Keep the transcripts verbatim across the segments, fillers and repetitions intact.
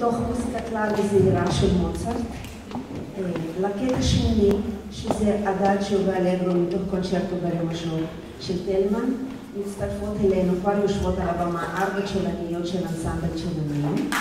מתוך פסקת זעירה של מוצרט, לקטע שמיני, שזה הדעת שהובא לאגרו מתוך קונצ'רטו ברמשור של טלמן, מצטרפות אלינו כבר יושבות על הבמה ארבע צ'לניות של אנסמבל צ'לניות.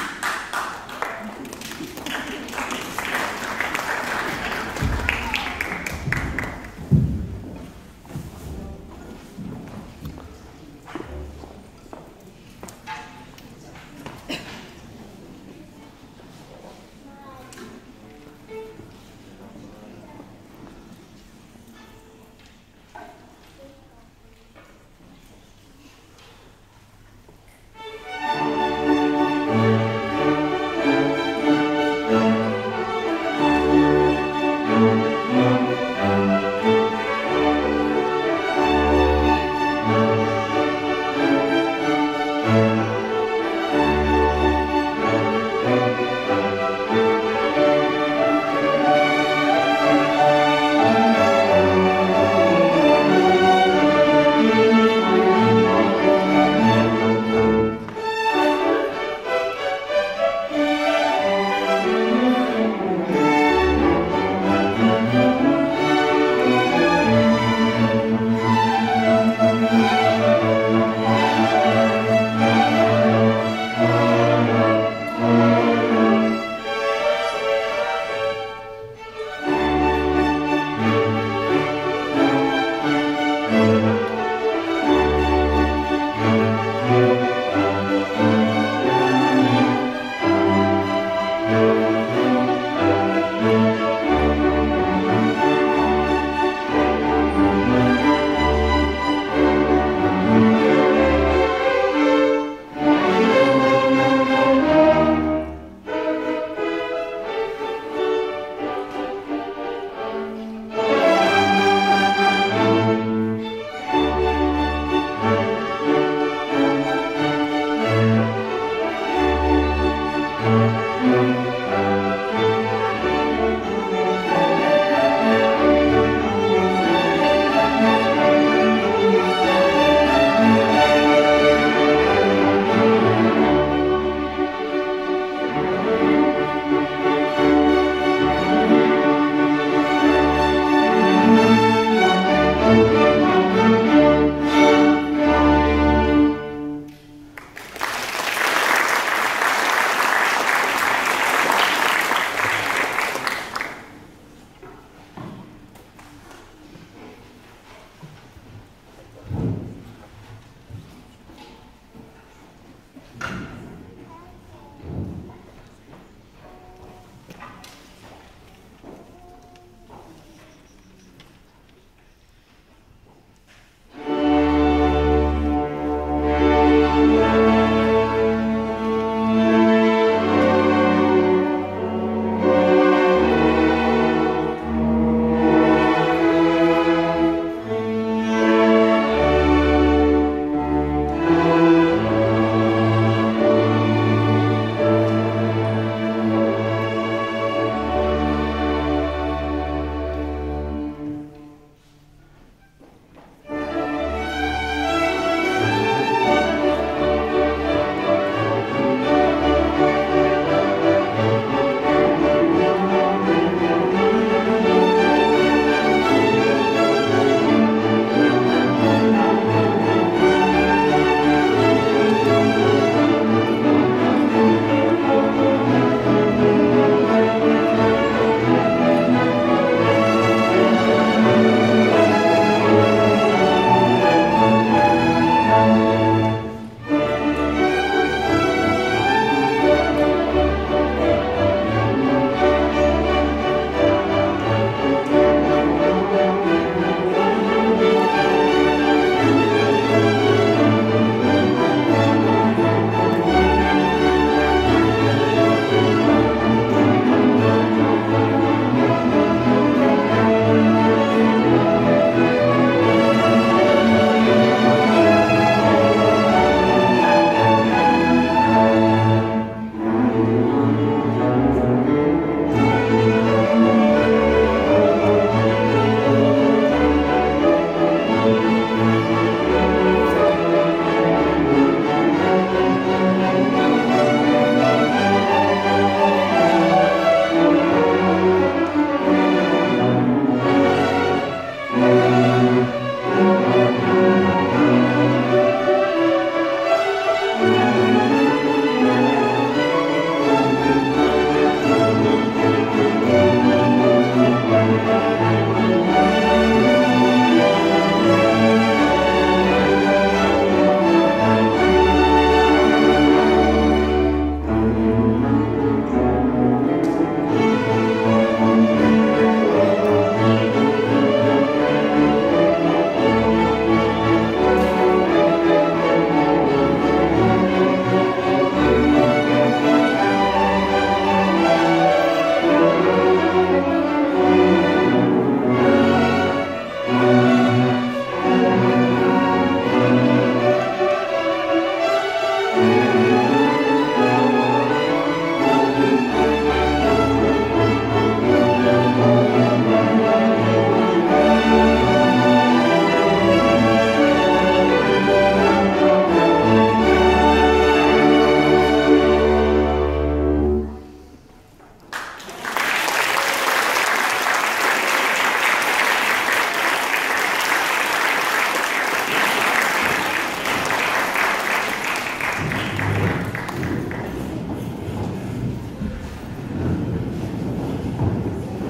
Thank you.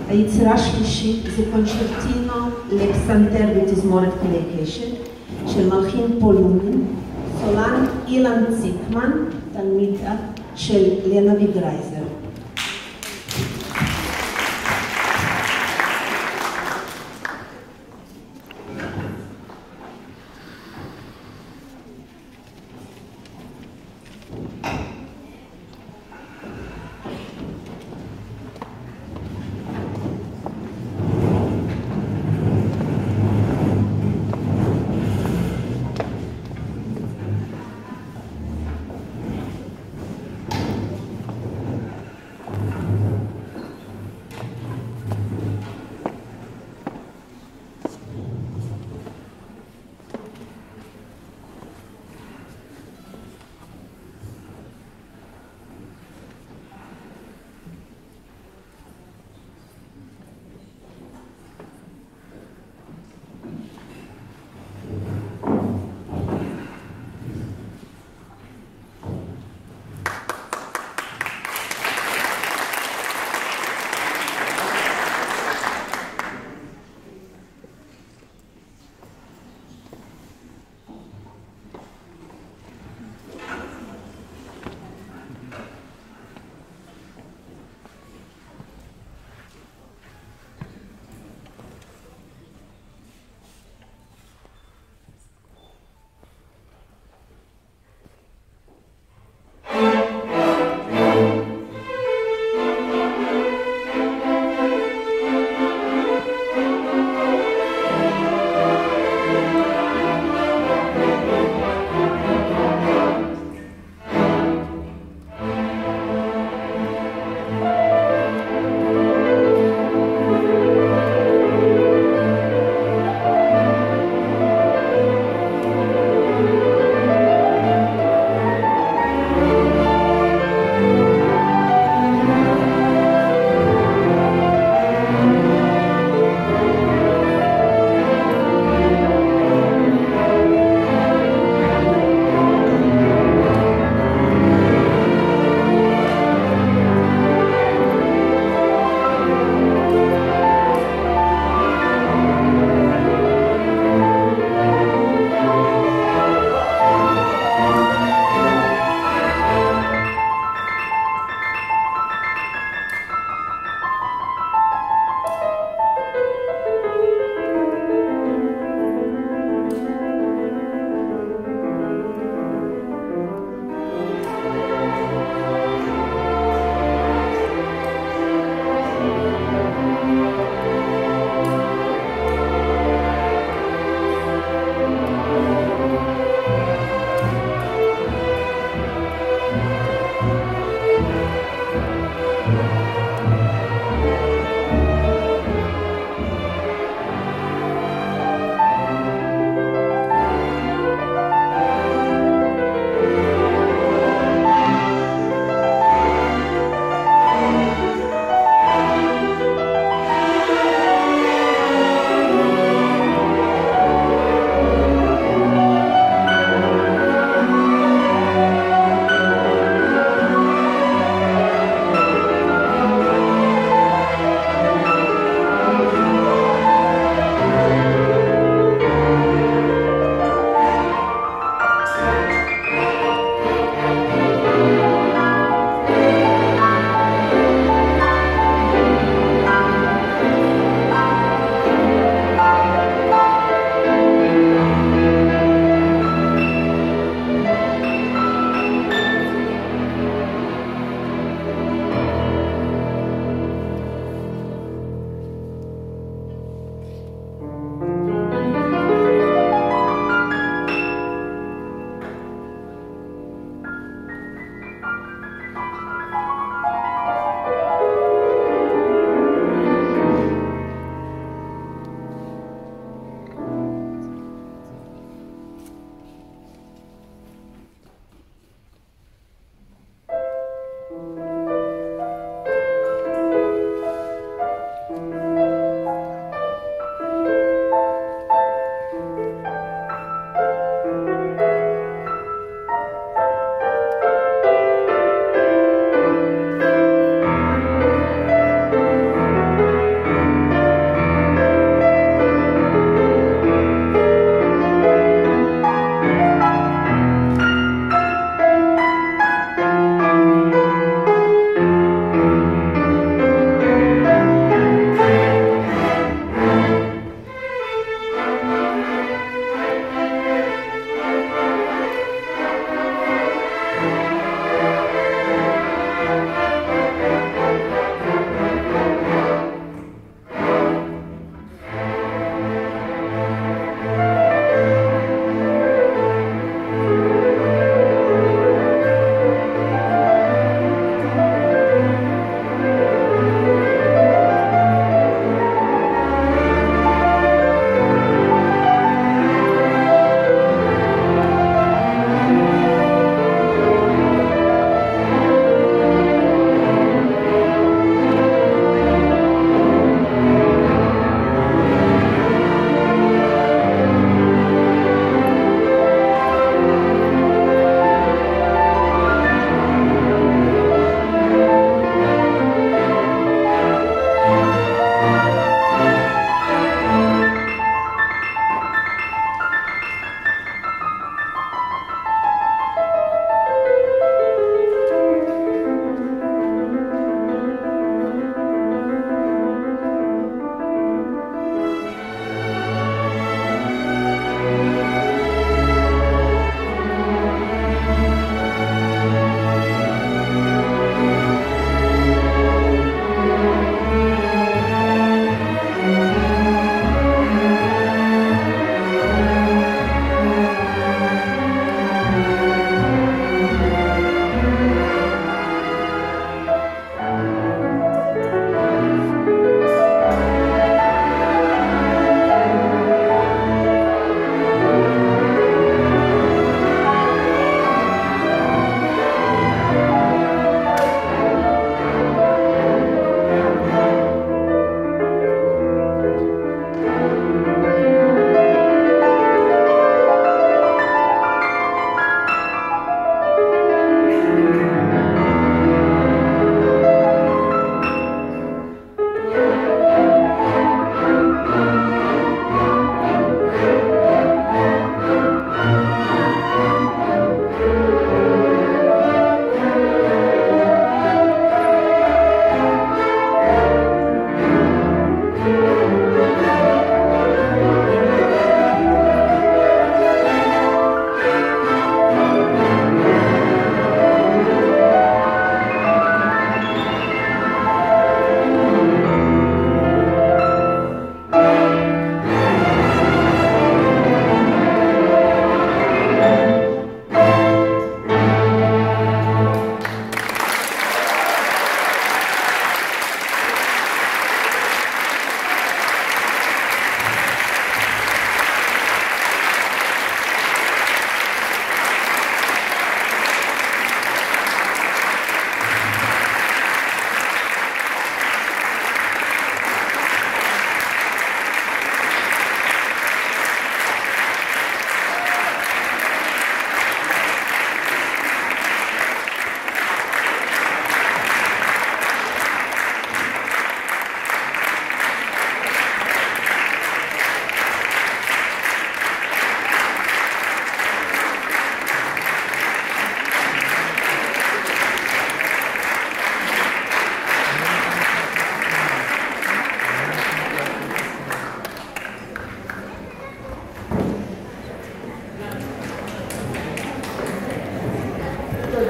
היצירה השלישית זה קונצ'לטינו לקסנתר בתזמורת כלי קשת של מלחין פולני, סולן אילן ציקמן, תלמיד של לנבי דרייזר.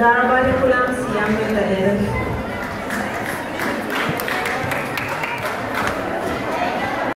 תודה רבה לכולם, סיימנו את הערב.